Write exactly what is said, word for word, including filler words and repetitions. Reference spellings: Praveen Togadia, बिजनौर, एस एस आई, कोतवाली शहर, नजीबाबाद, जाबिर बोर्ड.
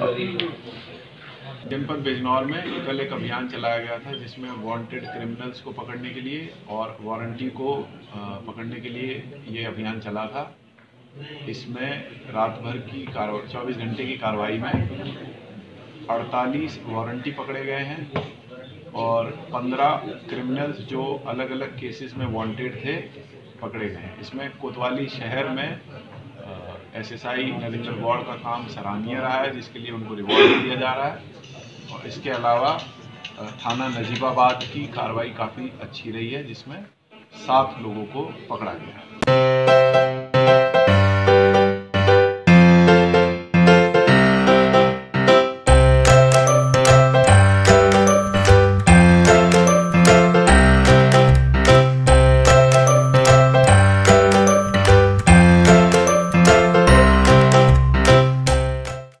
जनपद बिजनौर में कल एक अभियान चलाया गया था जिसमें वांटेड क्रिमिनल्स को पकड़ने के लिए और वारंटी को पकड़ने के लिए ये अभियान चला था। इसमें रात भर की चौबीस घंटे की कार्रवाई में अड़तालीस वारंटी पकड़े गए हैं और पंद्रह क्रिमिनल्स जो अलग अलग केसेस में वांटेड थे पकड़े गए हैं। इसमें कोतवाली शहर में एस एस आई जाबिर बोर्ड का काम सराहनीय रहा है, जिसके लिए उनको रिवॉर्ड दिया जा रहा है। और इसके अलावा थाना नजीबाबाद की कार्रवाई काफ़ी अच्छी रही है, जिसमें सात लोगों को पकड़ा गया।